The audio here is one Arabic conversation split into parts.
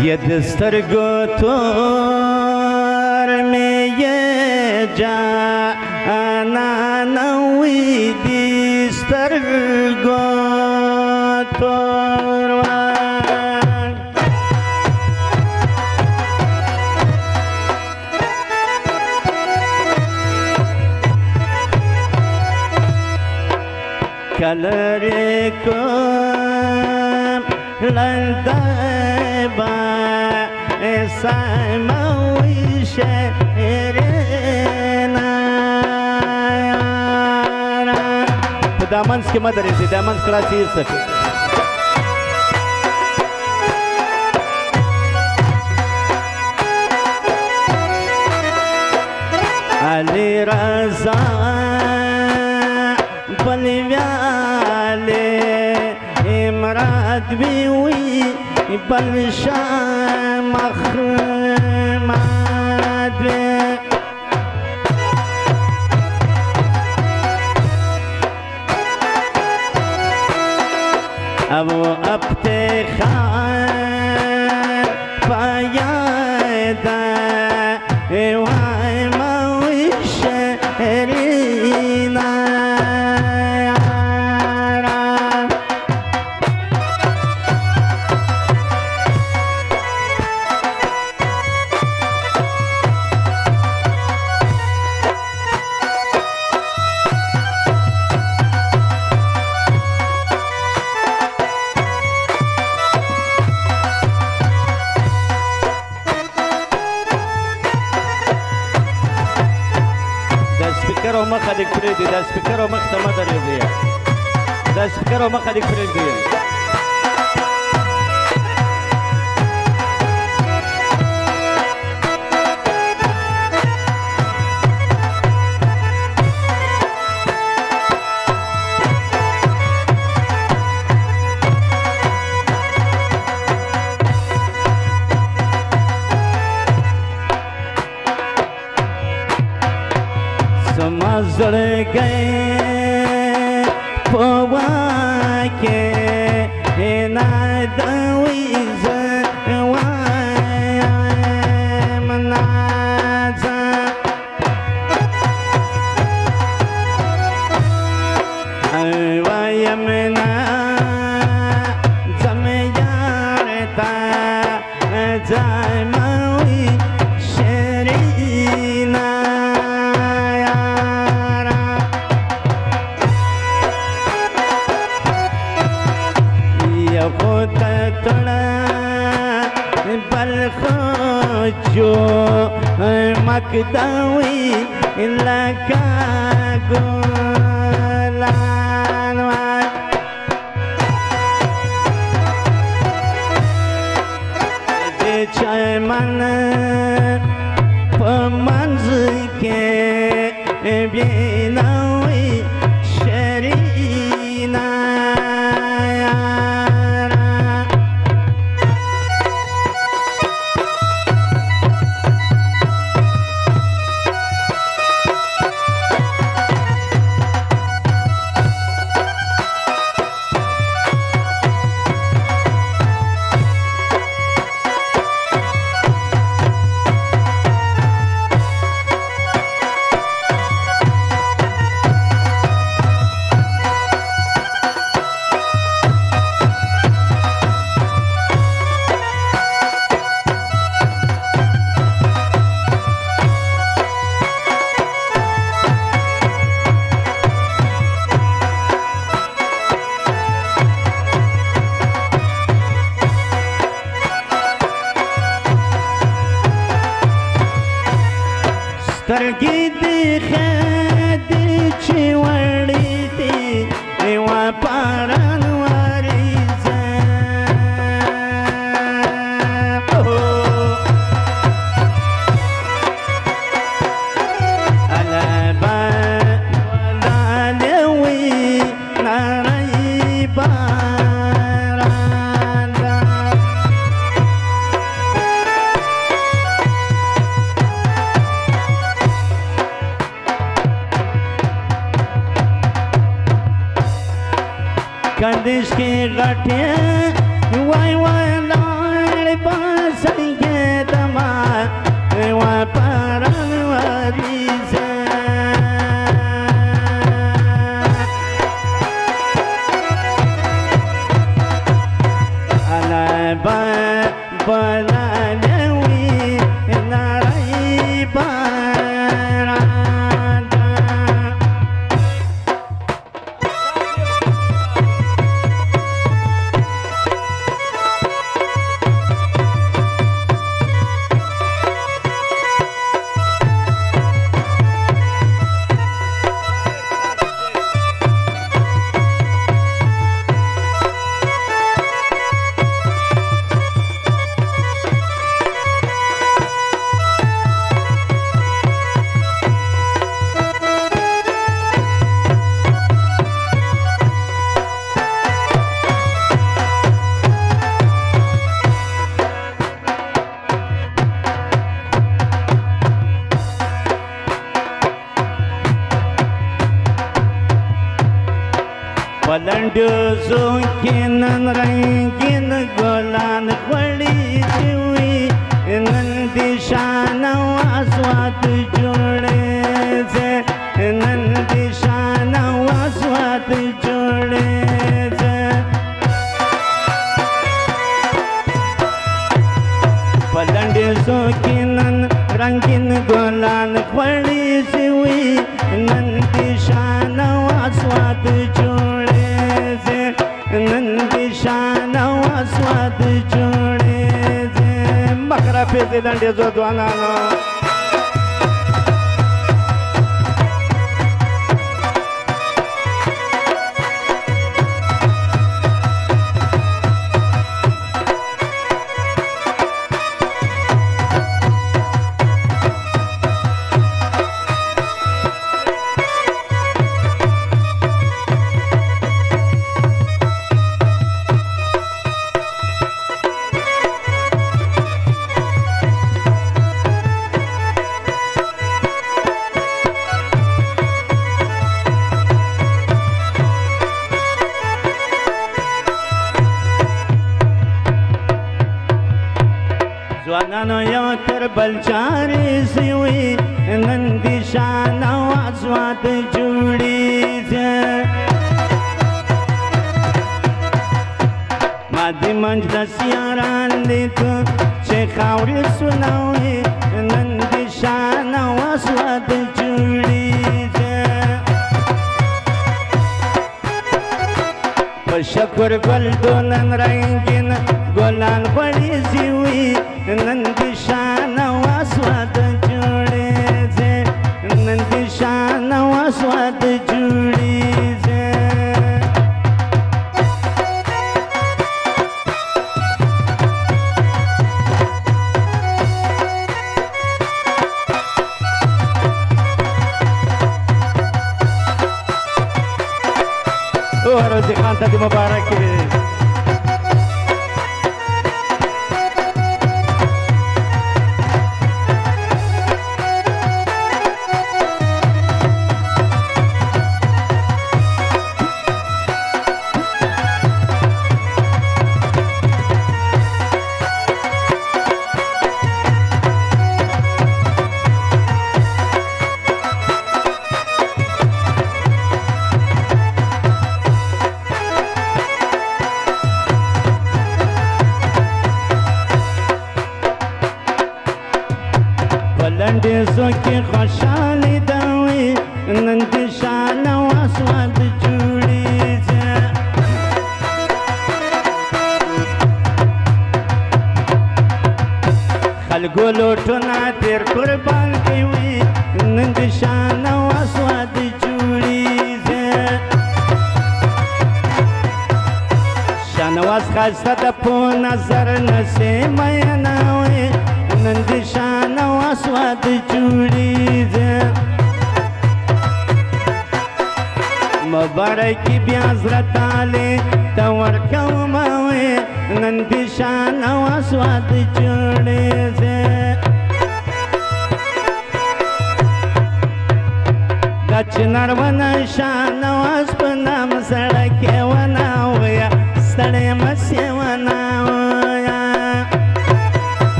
Kalarikum landaba esamawi sherena. The diamonds came out. The diamonds class is. Ali Raza Balviale Imrat Biwi Balsha Mahmad Abu Abtekhan Fayada دا سپیکر هم ختمه درېږي دا سپیکر هم خلک پرېږدي Zare gaye pawa ke na dawiz wa manaza wa yamna zamyarta zama جو مقدوي لك قولان دي چمن پمنزك بيناوي شرينا کندش کی غٹیا وائی وائی لال باس Sale maswana.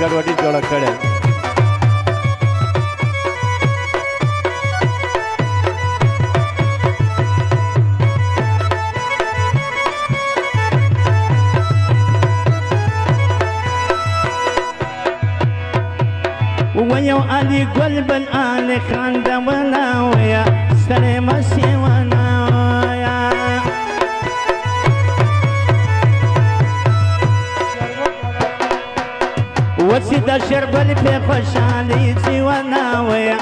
गड़बड़ी जोड़ा करे ويا علي قلب الآل خان دولا ويا سلام السيوانا وسيدا شرب البي خشالي سيوانا ويا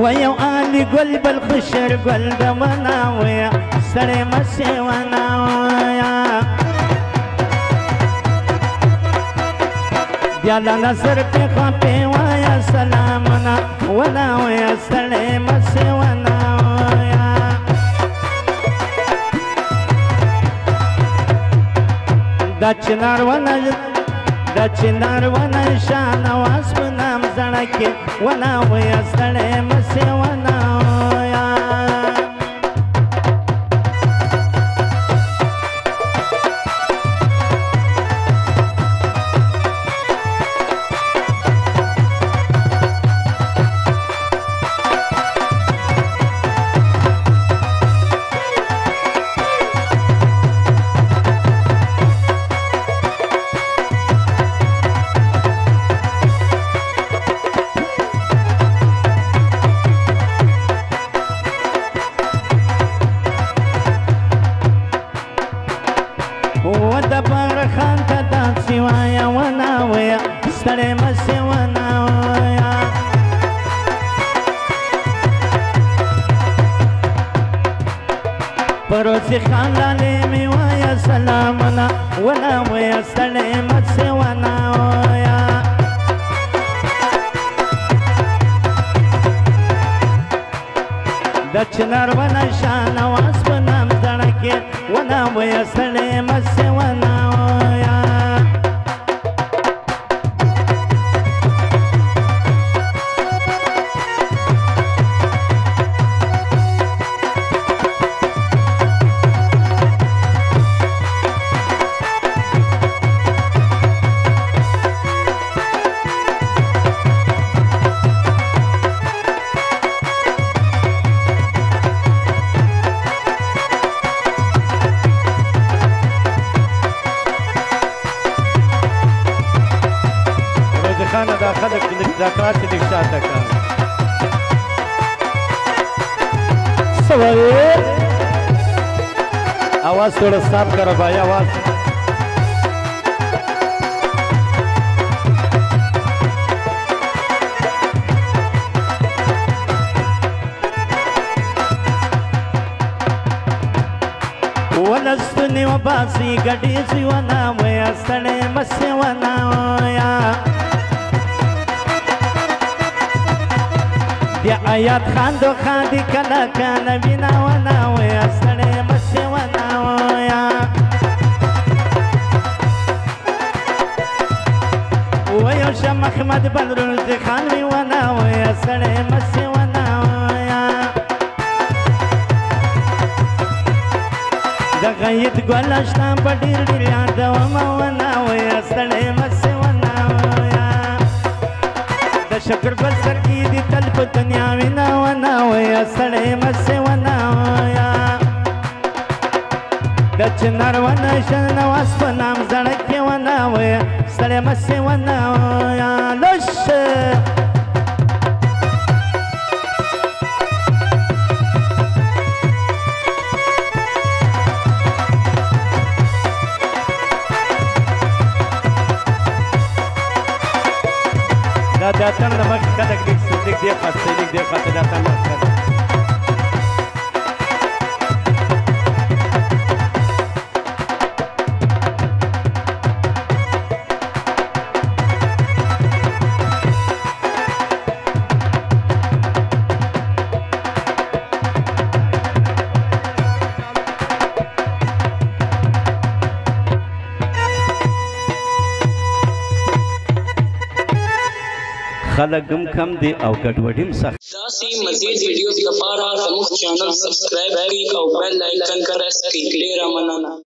ويا علي قلب الخشر قلب مناويا سري مسي وناويا ديالا نصر في خبي ويا سلامنا وناويا سري مسي وناويا داتشنار ونجد دچنار ونه شان واس په نام زړکه ونه وې سړې مسې ونه یا پروسی خاندانی می وای سلامنا ولا وای سلامت سی ونا ویا دچنار ونا شان واس په نام ځړکه ونا وای سلامت سی ونا ویا आवाज थोड़ा साफ करो भाई आवाज वनस्तुनि वासी गडी जीवना में असने मसेवना या يا آيات خاندو خادي كلا كان بنا ونا ويا سلام مسي ونا ويا ويا شم أحمد بدر الزخان ونا ويا سلام مسي ونا ويا دغيت قولا شتام بدير ديريان دوما ونا ويا سلام مسي ونا ويا دشكر بسر دي تلف دنیا وینا ونا ویا سړې مسې ونا ویا دچنار ونا شان واس په نام زړکه ونا ویا سړې مسې ونا ویا لوش داتن دماغ کدک دیک صدیق دی خاص صدیق دی خاص داتن مخکد خلقم کم دی او گڑوڑیم سخت داسی مزید ویڈیوز لپاره زموږ چینل سبسکرایب کړئ او بیل آیکن پر کلیک کړئ.